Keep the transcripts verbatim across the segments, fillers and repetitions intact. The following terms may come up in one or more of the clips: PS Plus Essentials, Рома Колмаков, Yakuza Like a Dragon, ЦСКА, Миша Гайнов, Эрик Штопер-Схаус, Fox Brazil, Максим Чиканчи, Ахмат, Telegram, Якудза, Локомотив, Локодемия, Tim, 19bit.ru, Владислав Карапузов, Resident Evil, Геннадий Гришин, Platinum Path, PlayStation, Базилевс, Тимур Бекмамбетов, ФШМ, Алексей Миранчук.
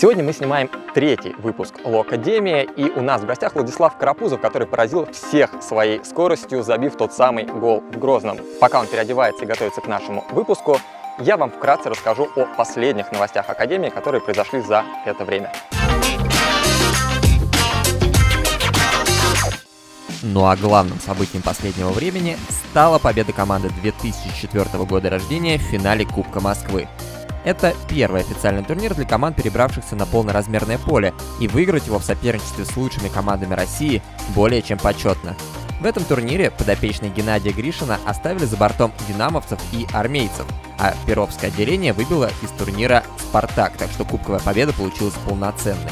Сегодня мы снимаем третий выпуск Локодемии, и у нас в гостях Владислав Карапузов, который поразил всех своей скоростью, забив тот самый гол в Грозном. Пока он переодевается и готовится к нашему выпуску, я вам вкратце расскажу о последних новостях Академии, которые произошли за это время. Ну а главным событием последнего времени стала победа команды две тысячи четвёртого года рождения в финале Кубка Москвы. Это первый официальный турнир для команд, перебравшихся на полноразмерное поле, и выиграть его в соперничестве с лучшими командами России более чем почетно. В этом турнире подопечные Геннадия Гришина оставили за бортом динамовцев и армейцев, а перовское отделение выбило из турнира «Спартак», так что кубковая победа получилась полноценной.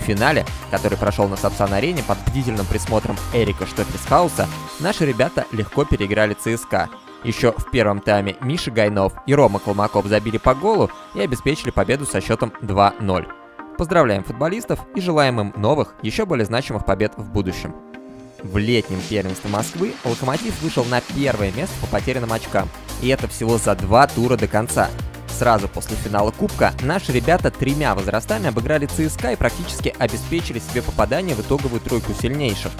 В финале, который прошел на Сапсан-арене под бдительным присмотром Эрика Штопер-Схауса, наши ребята легко переиграли ЦСКА. Еще в первом тайме Миша Гайнов и Рома Колмаков забили по голу и обеспечили победу со счетом два ноль. Поздравляем футболистов и желаем им новых, еще более значимых побед в будущем. В летнем первенстве Москвы «Локомотив» вышел на первое место по потерянным очкам, и это всего за два тура до конца. Сразу после финала Кубка наши ребята тремя возрастами обыграли ЦСКА и практически обеспечили себе попадание в итоговую тройку сильнейших.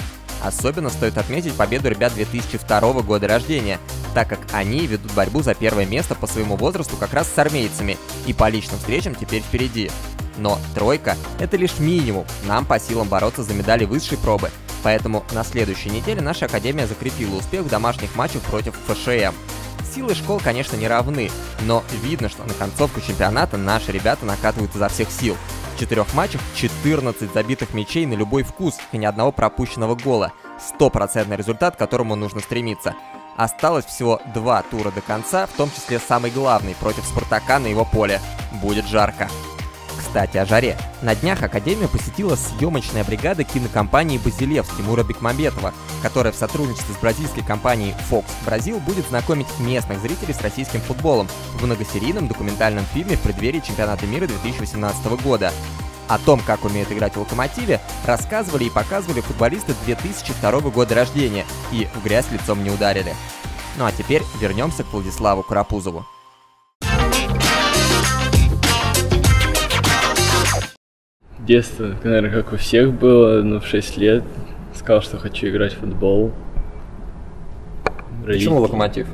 Особенно стоит отметить победу ребят две тысячи второго года рождения, так как они ведут борьбу за первое место по своему возрасту как раз с армейцами, и по личным встречам теперь впереди. Но тройка – это лишь минимум, нам по силам бороться за медали высшей пробы, поэтому на следующей неделе наша Академия закрепила успех в домашних матчах против ФШМ. Силы школ, конечно, не равны, но видно, что на концовку чемпионата наши ребята накатывают изо всех сил. В четырех матчах четырнадцать забитых мячей на любой вкус и ни одного пропущенного гола. Стопроцентный результат, к которому нужно стремиться. Осталось всего два тура до конца, в том числе самый главный против «Спартака» на его поле. Будет жарко. Кстати, о жаре. На днях Академию посетила съемочная бригада кинокомпании «Базилевс» Тимура Бекмамбетова, которая в сотрудничестве с бразильской компанией Fox Brazil будет знакомить местных зрителей с российским футболом в многосерийном документальном фильме в преддверии чемпионата мира две тысячи восемнадцатого года. О том, как умеют играть в «Локомотиве», рассказывали и показывали футболисты две тысячи второго года рождения, и в грязь лицом не ударили. Ну а теперь вернемся к Владиславу Карапузову. Детство, наверное, как у всех было, но в шесть лет сказал, что хочу играть в футбол. Родители. Почему «Локомотив»?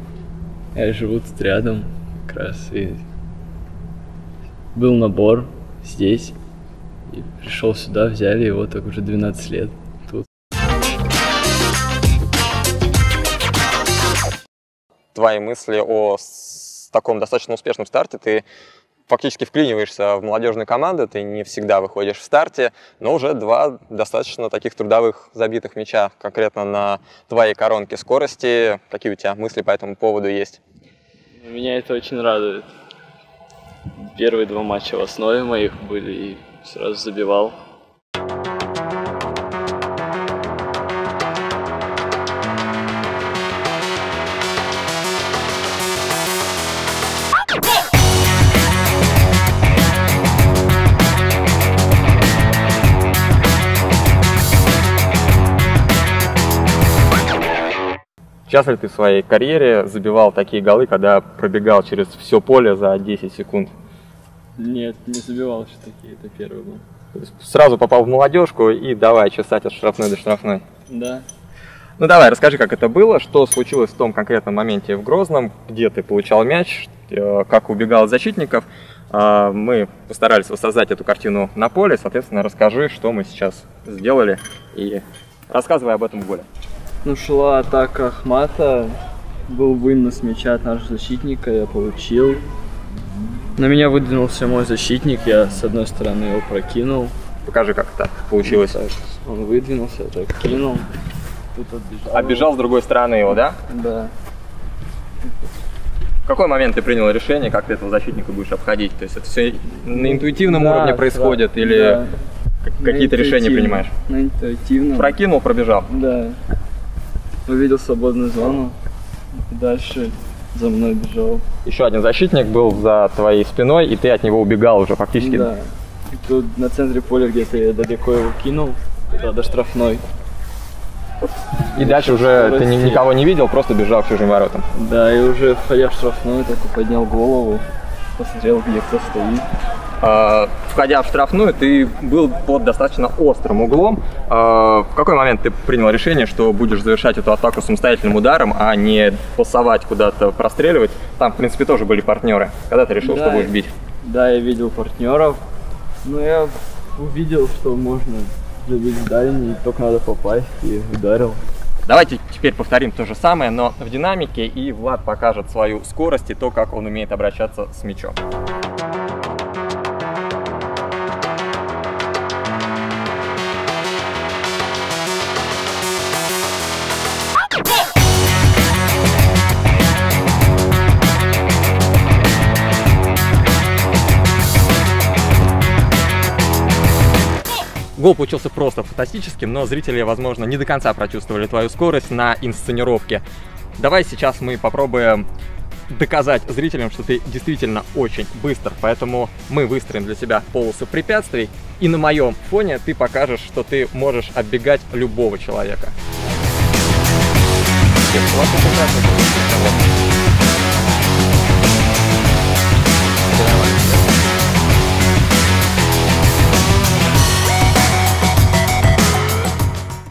Я живу тут рядом, как раз, и был набор здесь, и пришел сюда, взяли его, так уже двенадцать лет тут. Твои мысли о таком достаточно успешном старте? Ты фактически вклиниваешься в молодежную команду, ты не всегда выходишь в старте, но уже два достаточно таких трудовых забитых мяча конкретно на твоей коронке скорости. Какие у тебя мысли по этому поводу есть? Меня это очень радует. Первые два матча в основе моих были и сразу забивал. Часто ли ты в своей карьере забивал такие голы, когда пробегал через все поле за десять секунд? Нет, не забивал еще такие, это первый был. То есть сразу попал в молодежку и давай чесать от штрафной до штрафной? Да. Ну давай, расскажи, как это было, что случилось в том конкретном моменте в Грозном, где ты получал мяч, как убегал от защитников. Мы постарались воссоздать эту картину на поле, соответственно, расскажи, что мы сейчас сделали, и рассказывай об этом голе. Ну, шла атака Ахмата, был вынос мяча от нашего защитника, я получил. На меня выдвинулся мой защитник, я с одной стороны его прокинул. Покажи, как так получилось. Вот так. Он выдвинулся, я так кинул. Тут отбежал. Оббежал с другой стороны его, да? Да. В какой момент ты принял решение, как ты этого защитника будешь обходить? То есть это все на интуитивном да, уровне происходит да, или да. какие-то решения принимаешь? На интуитивном. Прокинул, пробежал? Да. Увидел свободную зону, и дальше за мной бежал. Еще один защитник был за твоей спиной, и ты от него убегал уже фактически. Да. И тут на центре поля где-то я далеко его кинул, туда, до штрафной. И, и дальше уже скорости. Ты никого не видел, просто бежал к чужим воротам. Да, и уже входя в штрафную, только поднял голову, посмотрел, где кто стоит. входя в штрафную, ты был под достаточно острым углом. В какой момент ты принял решение, что будешь завершать эту атаку самостоятельным ударом, а не пасовать куда-то, простреливать? Там, в принципе, тоже были партнеры. Когда ты решил, да, что будешь бить? Да, я видел партнеров, но я увидел, что можно забить в дальний, только надо попасть, и ударил. Давайте теперь повторим то же самое, но в динамике, и Влад покажет свою скорость и то, как он умеет обращаться с мячом. Гол получился просто фантастическим, но зрители, возможно, не до конца прочувствовали твою скорость на инсценировке. Давай сейчас мы попробуем доказать зрителям, что ты действительно очень быстр, поэтому мы выстроим для тебя полосы препятствий, и на моем фоне ты покажешь, что ты можешь оббегать любого человека.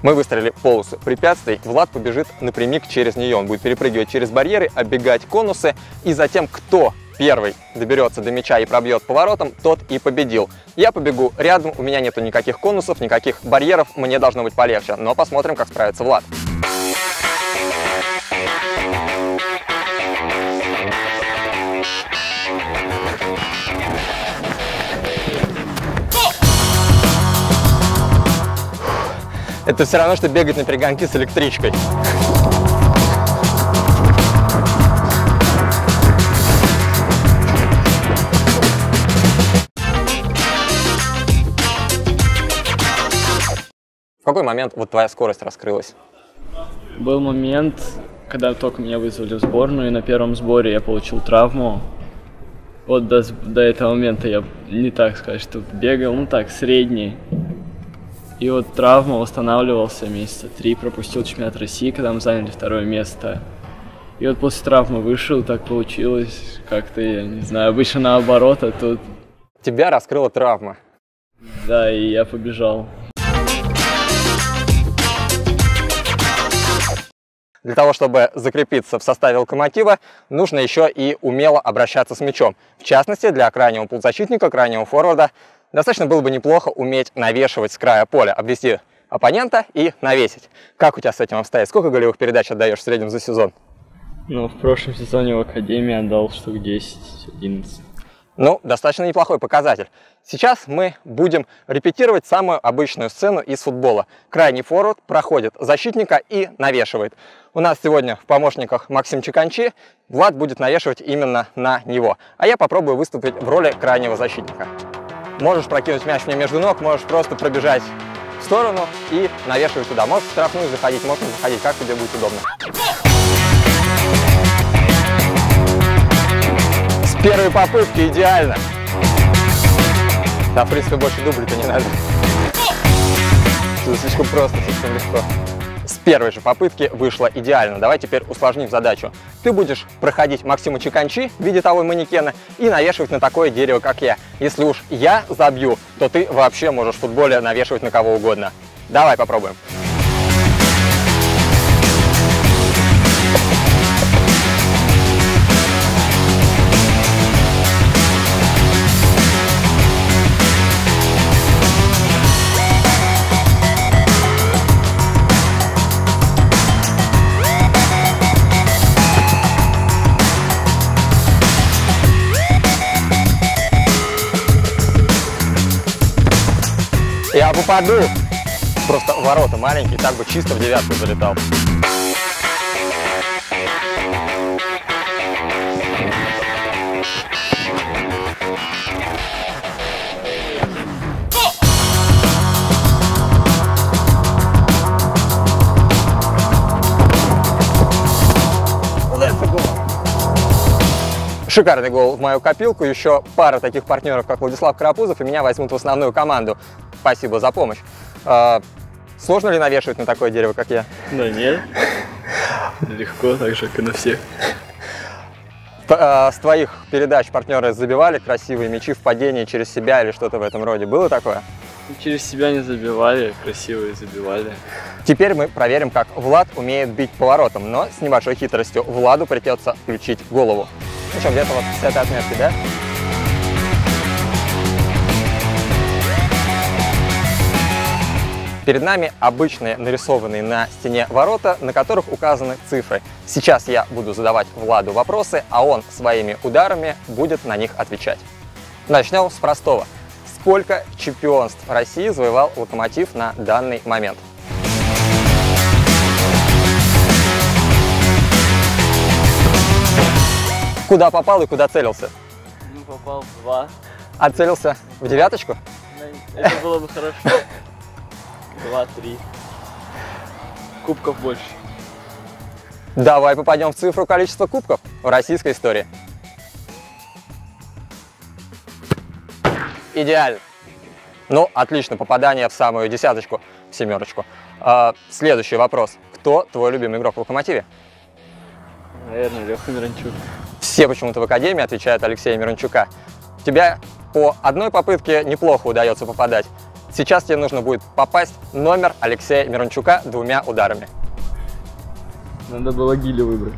Мы выстроили полосу препятствий, Влад побежит напрямик через нее. Он будет перепрыгивать через барьеры, оббегать конусы, и затем кто первый доберется до мяча и пробьет поворотом, тот и победил. Я побегу рядом, у меня нету никаких конусов, никаких барьеров, мне должно быть полегче, но посмотрим, как справится Влад. Это все равно, что бегать на перегонки с электричкой. В какой момент вот твоя скорость раскрылась? Был момент, когда только меня вызвали в сборную, и на первом сборе я получил травму. Вот до, до этого момента я, не так сказать, что бегал, ну так, средний. И вот травма, восстанавливался месяца три, пропустил чемпионат России, когда мы заняли второе место. И вот после травмы вышел, так получилось, как-то, я не знаю, обычно наоборот, а тут... Тебя раскрыла травма. Да, и я побежал. Для того, чтобы закрепиться в составе «Локомотива», нужно еще и умело обращаться с мячом. В частности, для крайнего полузащитника, крайнего форварда, достаточно было бы неплохо уметь навешивать с края поля, обвести оппонента и навесить. Как у тебя с этим обстоит? Сколько голевых передач отдаешь в среднем за сезон? Ну, в прошлом сезоне в Академии отдал штук десять-одиннадцать. Ну, достаточно неплохой показатель. Сейчас мы будем репетировать самую обычную сцену из футбола. Крайний форвард проходит защитника и навешивает. У нас сегодня в помощниках Максим Чиканчи. Влад будет навешивать именно на него. А я попробую выступить в роли крайнего защитника. Можешь прокинуть мяч мне между ног, можешь просто пробежать в сторону и навешивать туда. Можешь в штрафную заходить, можешь не заходить, как тебе будет удобно. С первой попытки идеально. Да, в принципе, больше дублей-то не надо. Тут слишком просто, слишком легко. С первой же попытки вышло идеально. Давай теперь усложним задачу. Ты будешь проходить Максима Чиканчи в виде того манекена и навешивать на такое дерево, как я. Если уж я забью, то ты вообще можешь в футболе навешивать на кого угодно. Давай попробуем. Я попаду! Просто ворота маленькие, так бы чисто в девятку залетал. Шикарный гол в мою копилку, еще пара таких партнеров, как Владислав Карапузов, и меня возьмут в основную команду. Спасибо за помощь. А, сложно ли навешивать на такое дерево, как я? Да нет. Легко, так же, как и на всех. В с твоих передач партнеры забивали красивые мячи в падении через себя или что-то в этом роде? Было такое? Через себя не забивали, красивые забивали. Теперь мы проверим, как Влад умеет бить поворотом, но с небольшой хитростью. Владу придется включить голову. Ну что, где-то вот с этой отметки, да? Перед нами обычные нарисованные на стене ворота, на которых указаны цифры. Сейчас я буду задавать Владу вопросы, а он своими ударами будет на них отвечать. Начнем с простого. Сколько чемпионств России завоевал «Локомотив» на данный момент? Куда попал и куда целился? Ну, попал в два. А целился в девяточку? Это было бы хорошо. Два, три. Кубков больше. Давай попадем в цифру количества кубков в российской истории. Идеально. Ну, отлично, попадание в самую десяточку, в семерочку. А, следующий вопрос. Кто твой любимый игрок в «Локомотиве»? Наверное, Леха Миранчук. Все почему-то в академии отвечают Алексея Миранчука. У тебя по одной попытке неплохо удается попадать. Сейчас тебе нужно будет попасть номер Алексея Миранчука двумя ударами. Надо было Гиле выбрать.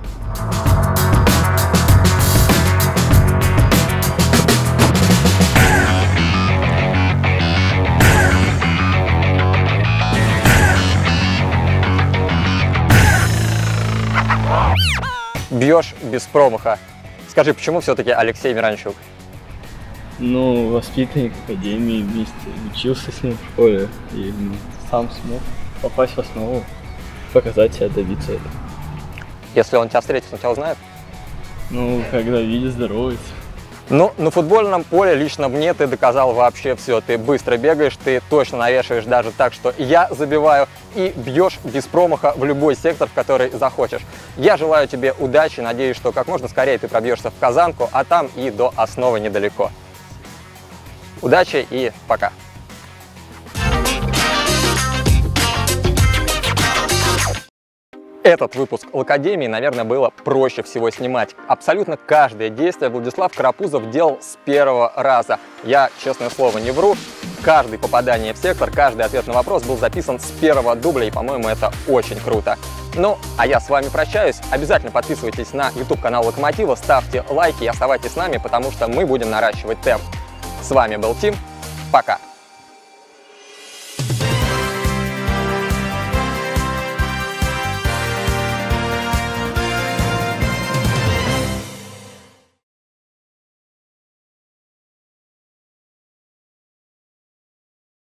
Бьешь без промаха. Скажи, почему все-таки Алексей Миранчук? Ну, воспитанник академии, вместе учился с ним в школе и сам смог попасть в основу, показать себя, добиться этого. Если он тебя встретит, он тебя узнает? Ну, когда видит, здоровается. Ну, на футбольном поле лично мне ты доказал вообще все. Ты быстро бегаешь, ты точно навешиваешь даже так, что я забиваю, и бьешь без промаха в любой сектор, в который захочешь. Я желаю тебе удачи, надеюсь, что как можно скорее ты пробьешься в казанку, а там и до основы недалеко. Удачи и пока! Этот выпуск «Локодемии», наверное, было проще всего снимать. Абсолютно каждое действие Владислав Карапузов делал с первого раза. Я, честное слово, не вру. Каждое попадание в сектор, каждый ответ на вопрос был записан с первого дубля, и, по-моему, это очень круто. Ну, а я с вами прощаюсь. Обязательно подписывайтесь на YouTube-канал «Локомотива», ставьте лайки и оставайтесь с нами, потому что мы будем наращивать темп. С вами был Тим. Пока!